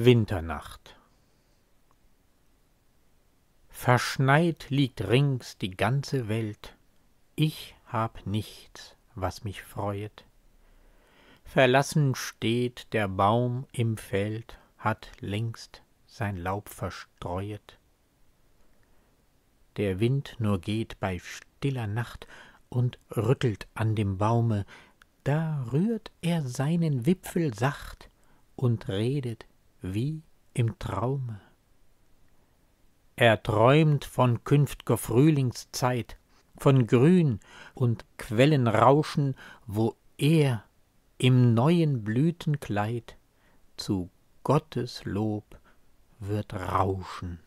Winternacht. Verschneit liegt rings die ganze Welt, ich hab nichts, was mich freuet. Verlassen steht der Baum im Feld, hat längst sein Laub verstreuet. Der Wind nur geht bei stiller Nacht und rüttelt an dem Baume, da rührt er seinen Wipfel sacht und redet wie im Traume. Er träumt von künft'ger Frühlingszeit, von Grün und Quellenrauschen, wo er im neuen Blütenkleid zu Gottes Lob wird rauschen.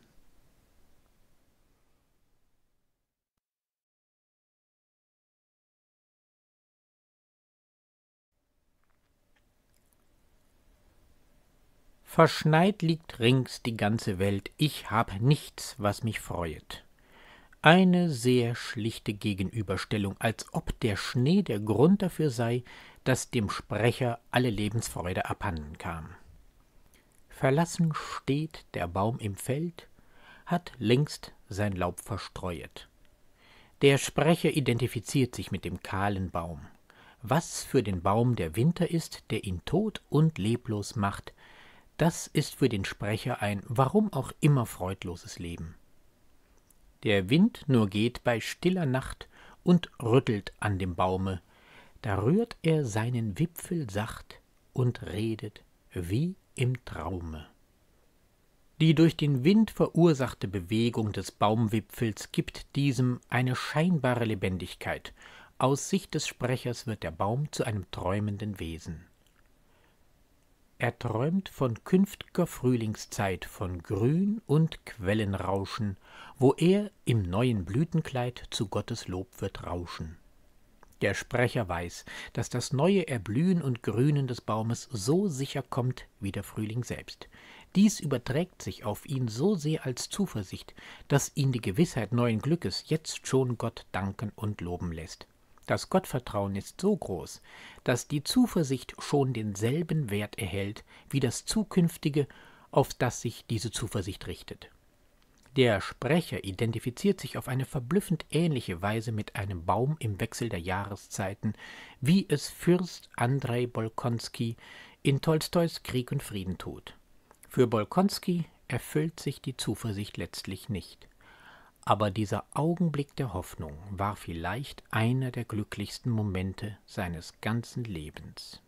Verschneit liegt rings die ganze Welt, ich hab nichts, was mich freuet. Eine sehr schlichte Gegenüberstellung, als ob der Schnee der Grund dafür sei, dass dem Sprecher alle Lebensfreude abhanden kam. Verlassen steht der Baum im Feld, hat längst sein Laub verstreuet. Der Sprecher identifiziert sich mit dem kahlen Baum. Was für den Baum der Winter ist, der ihn tot und leblos macht, das ist für den Sprecher ein, warum auch immer, freudloses Leben. Der Wind nur geht bei stiller Nacht und rüttelt an dem Baume, da rührt er seinen Wipfel sacht und redet wie im Traume. Die durch den Wind verursachte Bewegung des Baumwipfels gibt diesem eine scheinbare Lebendigkeit. Aus Sicht des Sprechers wird der Baum zu einem träumenden Wesen. Er träumt von künftiger Frühlingszeit, von Grün und Quellenrauschen, wo er im neuen Blütenkleid zu Gottes Lob wird rauschen. Der Sprecher weiß, dass das neue Erblühen und Grünen des Baumes so sicher kommt wie der Frühling selbst. Dies überträgt sich auf ihn so sehr als Zuversicht, dass ihn die Gewissheit neuen Glückes jetzt schon Gott danken und loben lässt. Das Gottvertrauen ist so groß, dass die Zuversicht schon denselben Wert erhält wie das Zukünftige, auf das sich diese Zuversicht richtet. Der Sprecher identifiziert sich auf eine verblüffend ähnliche Weise mit einem Baum im Wechsel der Jahreszeiten, wie es Fürst Andrej Bolkonskij in Tolstoys Krieg und Frieden tut. Für Bolkonskij erfüllt sich die Zuversicht letztlich nicht. Aber dieser Augenblick der Hoffnung war vielleicht einer der glücklichsten Momente seines ganzen Lebens.